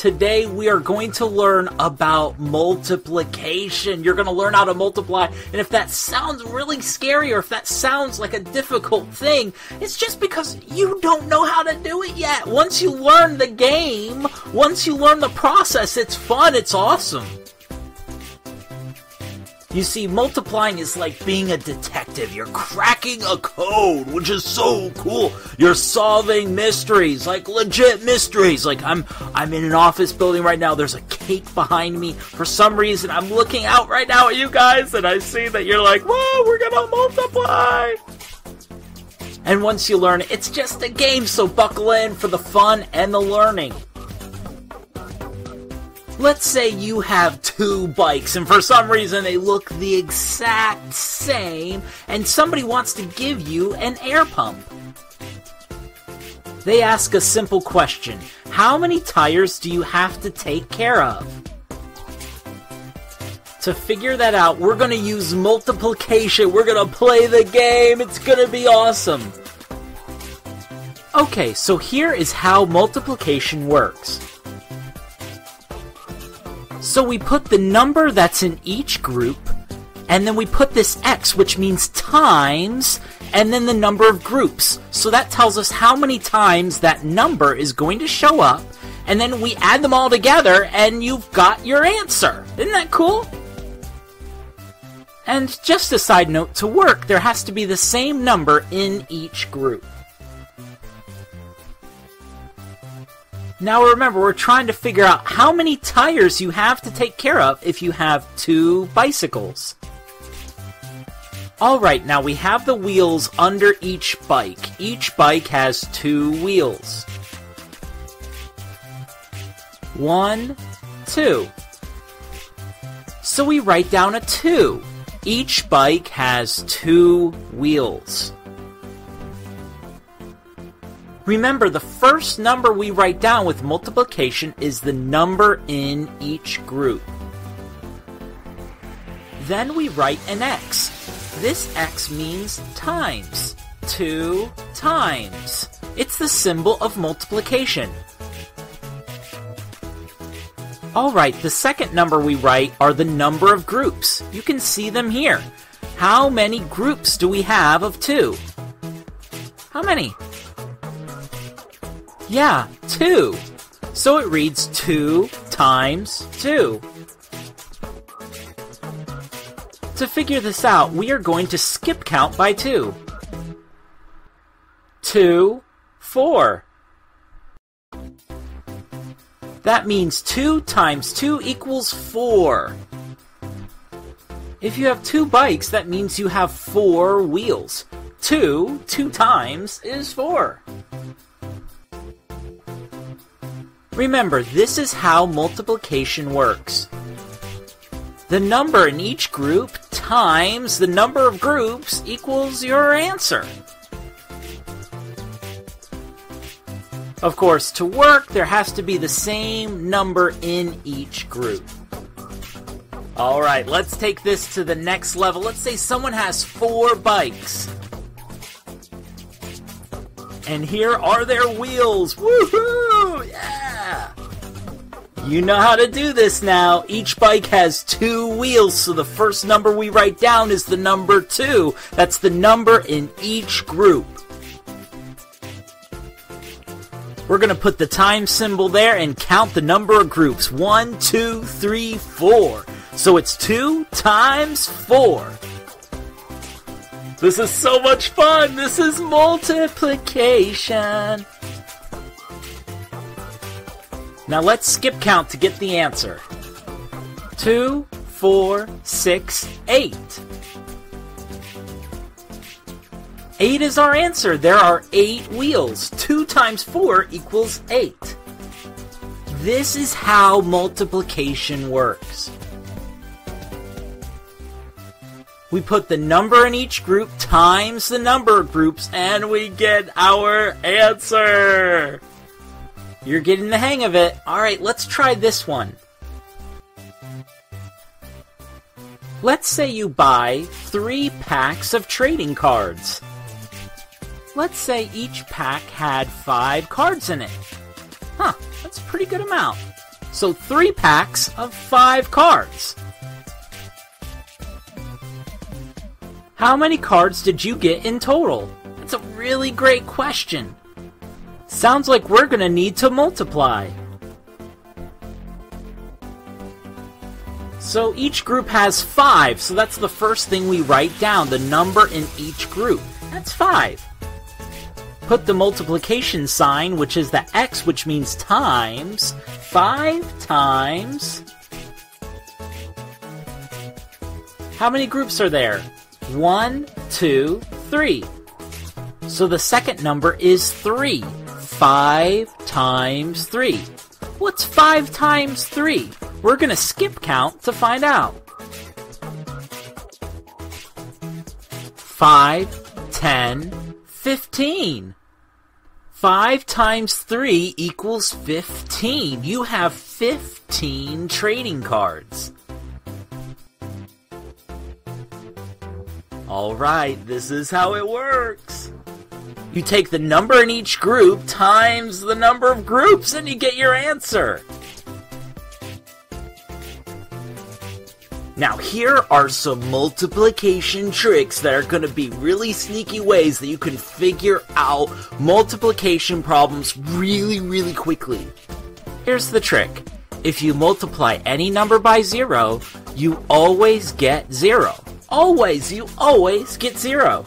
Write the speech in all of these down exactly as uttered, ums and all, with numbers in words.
today we are going to learn about multiplication. You're going to learn how to multiply, and if that sounds really scary or if that sounds like a difficult thing, it's just because you don't know how to do it yet. Once you learn the game, once you learn the process, it's fun, it's awesome. You see, multiplying is like being a detective. You're cracking a code, which is so cool. You're solving mysteries, like legit mysteries. Like I'm I'm in an office building right now. There's a cake behind me. For some reason, I'm looking out right now at you guys, and I see that you're like, whoa, we're gonna multiply. And once you learn it, it's just a game, so buckle in for the fun and the learning. Let's say you have two bikes, and for some reason they look the exact same, and somebody wants to give you an air pump. They ask a simple question: how many tires do you have to take care of? To figure that out, we're going to use multiplication. We're going to play the game. It's going to be awesome. Okay, so here is how multiplication works. So we put the number that's in each group, and then we put this X, which means times, and then the number of groups. So that tells us how many times that number is going to show up, and then we add them all together, and you've got your answer. Isn't that cool? And just a side note, to work, there has to be the same number in each group. Now remember, we're trying to figure out how many tires you have to take care of if you have two bicycles. Alright, now we have the wheels under each bike. Each bike has two wheels. One, two. So we write down a two. Each bike has two wheels. Remember, the first number we write down with multiplication is the number in each group. Then we write an X. This X means times. Two times. It's the symbol of multiplication. Alright, the second number we write are the number of groups. You can see them here. How many groups do we have of two? How many? Yeah, two. So it reads two times two. To figure this out, we are going to skip count by two. Two, four. That means two times two equals four. If you have two bikes, that means you have four wheels. Two, two times is four. Remember, this is how multiplication works. The number in each group times the number of groups equals your answer. Of course, to work, there has to be the same number in each group. Alright, let's take this to the next level. Let's say someone has four bikes. And here are their wheels. Woohoo! Yeah! You know how to do this now. Each bike has two wheels, so the first number we write down is the number two. That's the number in each group. We're going to put the time symbol there and count the number of groups. One, two, three, four. So it's two times four. This is so much fun. This is multiplication. Now let's skip count to get the answer. Two, four, six, eight. Eight is our answer. There are eight wheels. Two times four equals eight. This is how multiplication works. We put the number in each group times the number of groups, and we get our answer. You're getting the hang of it. Alright, let's try this one. Let's say you buy three packs of trading cards. Let's say each pack had five cards in it. Huh, that's a pretty good amount. So three packs of five cards. How many cards did you get in total? That's a really great question. Sounds like we're gonna need to multiply. So each group has five, so that's the first thing we write down, the number in each group. That's five. Put the multiplication sign, which is the X, which means times, five times. How many groups are there? One, two, three. So the second number is three. Five times three. What's five times three? We're going to skip count to find out. Five, ten, fifteen. Five times three equals fifteen. You have fifteen trading cards. Alright, this is how it works. You take the number in each group times the number of groups and you get your answer. Now here are some multiplication tricks that are going to be really sneaky ways that you can figure out multiplication problems really, really quickly. Here's the trick. If you multiply any number by zero, you always get zero. Always, you always get zero.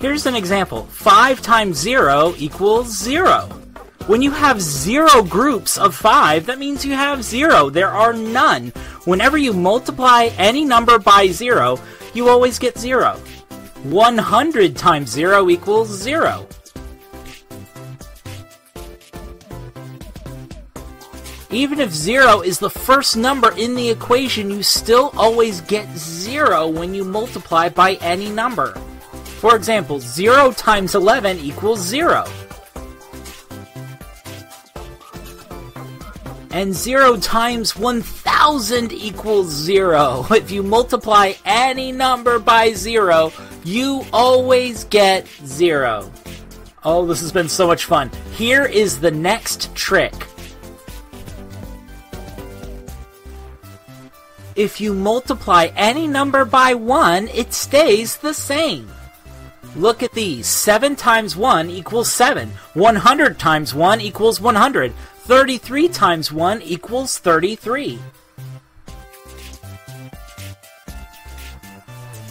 Here's an example. Five times zero equals zero. When you have zero groups of five, that means you have zero. There are none. Whenever you multiply any number by zero, you always get zero. one hundred times zero equals zero. Even if zero is the first number in the equation, you still always get zero when you multiply by any number. For example, zero times eleven equals zero. And zero times one thousand equals zero. If you multiply any number by zero, you always get zero. Oh, this has been so much fun. Here is the next trick. If you multiply any number by one, it stays the same. Look at these. seven times one equals seven. one hundred times one equals one hundred. thirty-three times one equals thirty-three.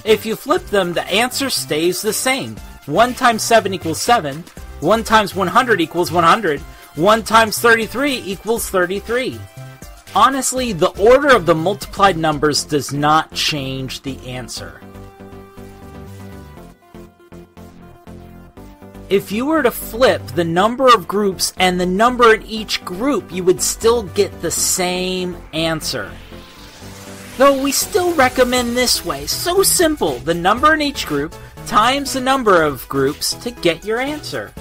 If you flip them, the answer stays the same. one times seven equals seven. one times one hundred equals one hundred. one times thirty-three equals thirty-three. Honestly, the order of the multiplied numbers does not change the answer. If you were to flip the number of groups and the number in each group, you would still get the same answer. Though we still recommend this way. So simple. The number in each group times the number of groups to get your answer.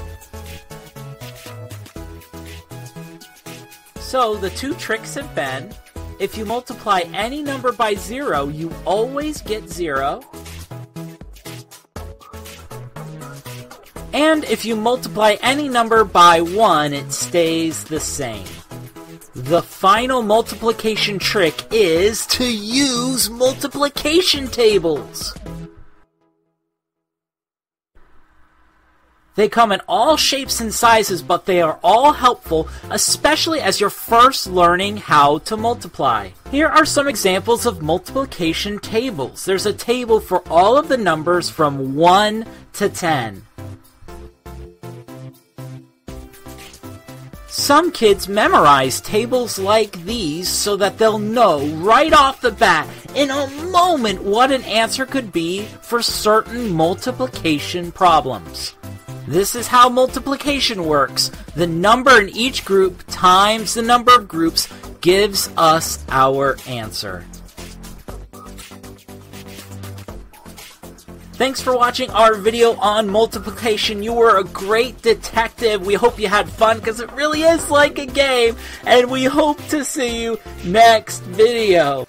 So the two tricks have been, if you multiply any number by zero, you always get zero. And if you multiply any number by one, it stays the same. The final multiplication trick is to use multiplication tables. They come in all shapes and sizes, but they are all helpful, especially as you're first learning how to multiply. Here are some examples of multiplication tables. There's a table for all of the numbers from one to ten. Some kids memorize tables like these so that they'll know right off the bat in a moment what an answer could be for certain multiplication problems. This is how multiplication works. The number in each group times the number of groups gives us our answer. Thanks for watching our video on multiplication. You were a great detective. We hope you had fun because it really is like a game. And we hope to see you next video.